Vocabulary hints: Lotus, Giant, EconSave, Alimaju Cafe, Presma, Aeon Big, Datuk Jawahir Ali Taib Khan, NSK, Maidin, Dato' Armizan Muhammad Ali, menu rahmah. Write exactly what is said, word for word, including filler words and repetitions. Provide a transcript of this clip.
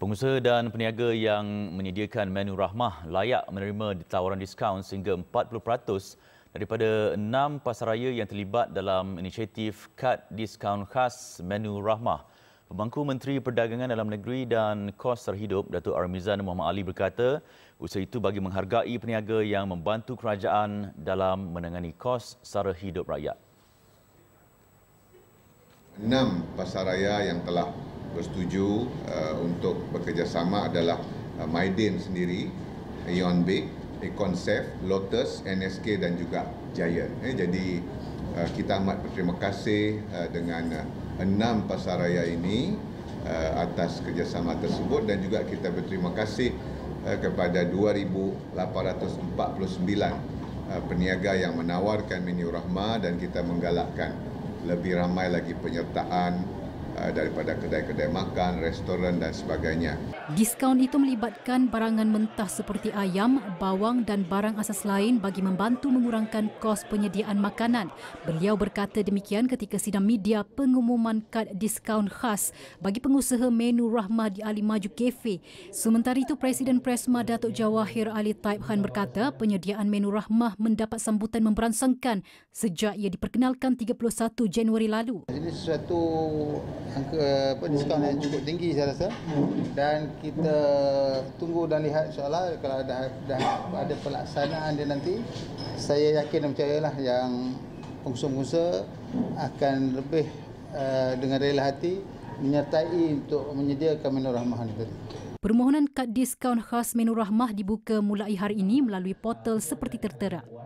Pengusaha dan peniaga yang menyediakan menu rahmah layak menerima tawaran diskaun sehingga empat puluh peratus daripada enam pasaraya yang terlibat dalam inisiatif kad diskaun khas menu rahmah. Pemangku Menteri Perdagangan Dalam Negeri dan Kos Terhidup, Dato' Armizan Muhammad Ali berkata, usaha itu bagi menghargai peniaga yang membantu kerajaan dalam menangani kos sara hidup rakyat. Enam pasaraya yang telah bersetuju uh, untuk bekerjasama adalah uh, Maidin sendiri, Aeon Big, EconSave, Lotus, N S K dan juga Giant. Eh, jadi uh, kita amat berterima kasih uh, dengan uh, enam pasaraya ini uh, atas kerjasama tersebut, dan juga kita berterima kasih uh, kepada dua ribu lapan ratus empat puluh sembilan uh, peniaga yang menawarkan menu rahmah, dan kita menggalakkan lebih ramai lagi penyertaan daripada kedai-kedai makan, restoran dan sebagainya. Diskaun itu melibatkan barangan mentah seperti ayam, bawang dan barang asas lain bagi membantu mengurangkan kos penyediaan makanan. Beliau berkata demikian ketika sidang media pengumuman kad diskaun khas bagi pengusaha menu rahmah di Alimaju Cafe. Sementara itu, Presiden Presma Datuk Jawahir Ali Taib Khan berkata penyediaan menu rahmah mendapat sambutan memberangsangkan sejak ia diperkenalkan tiga puluh satu Januari lalu. Ini sesuatu angka apa, diskaun yang cukup tinggi saya rasa, dan kita tunggu dan lihat insyaAllah kalau dah, dah ada pelaksanaan dia nanti, saya yakin dan percayalah yang pengusaha-pengusaha akan lebih uh, dengan rela hati menyertai untuk menyediakan menu rahmah ini tadi. Permohonan kad diskaun khas menu rahmah dibuka mulai hari ini melalui portal seperti tertera.